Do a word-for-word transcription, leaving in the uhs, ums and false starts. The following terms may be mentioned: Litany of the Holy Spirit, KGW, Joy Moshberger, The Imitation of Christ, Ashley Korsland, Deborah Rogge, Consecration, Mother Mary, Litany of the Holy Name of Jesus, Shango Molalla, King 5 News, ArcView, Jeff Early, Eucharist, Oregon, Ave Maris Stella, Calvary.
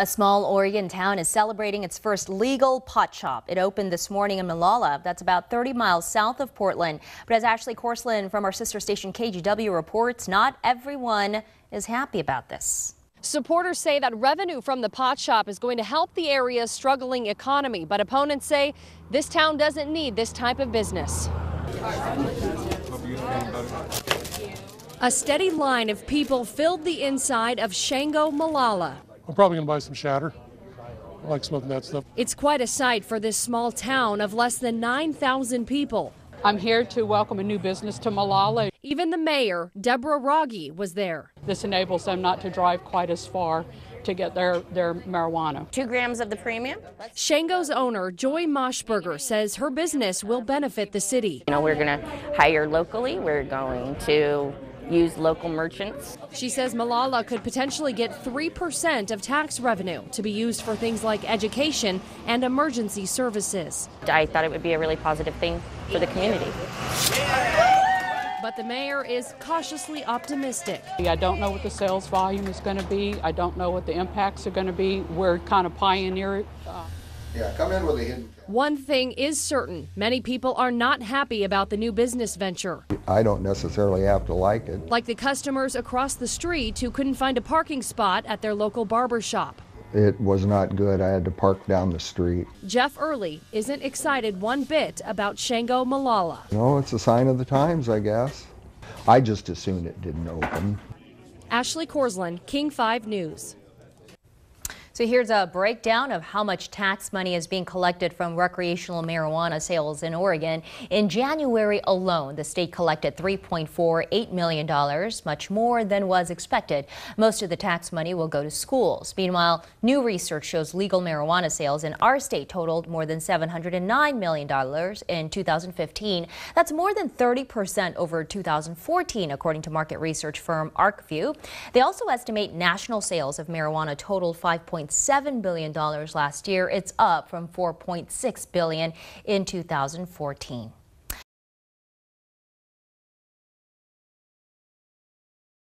A small Oregon town is celebrating its first legal pot shop. It opened this morning in Molalla. That's about thirty miles south of Portland. But as Ashley Korsland from our sister station K G W reports, not everyone is happy about this. Supporters say that revenue from the pot shop is going to help the area's struggling economy, but opponents say this town doesn't need this type of business. A steady line of people filled the inside of Shango Molalla. I'm probably going to buy some shatter. I like smoking that stuff. It's quite a sight for this small town of less than nine thousand people. I'm here to welcome a new business to Molalla. Even the mayor, Deborah Rogge, was there. This enables them not to drive quite as far to get their, their marijuana. Two grams of the premium. Shango's owner, Joy Moshberger, says her business will benefit the city. You know, we're going to hire locally. We're going to use local merchants. She says Molalla could potentially get three percent of tax revenue to be used for things like education and emergency services. I thought it would be a really positive thing for the community. But the mayor is cautiously optimistic. I don't know what the sales volume is going to be. I don't know what the impacts are going to be. We're kind of pioneering. Uh, yeah, come in with a hidden. One thing is certain, many people are not happy about the new business venture. I don't necessarily have to like it. Like the customers across the street who couldn't find a parking spot at their local barber shop. It was not good. I had to park down the street. Jeff Early isn't excited one bit about Shango Molalla. No, it's a sign of the times, I guess. I just assumed it didn't open. Ashley Korsland, King five News. So here's a breakdown of how much tax money is being collected from recreational marijuana sales in Oregon. In January alone, the state collected three point four eight million dollars, much more than was expected. Most of the tax money will go to schools. Meanwhile, new research shows legal marijuana sales in our state totaled more than seven hundred nine million dollars in two thousand fifteen. That's more than thirty percent over two thousand fourteen, according to market research firm ArcView. They also estimate national sales of marijuana totaled five point seven billion dollars last year. It's up from four point six billion in two thousand fourteen.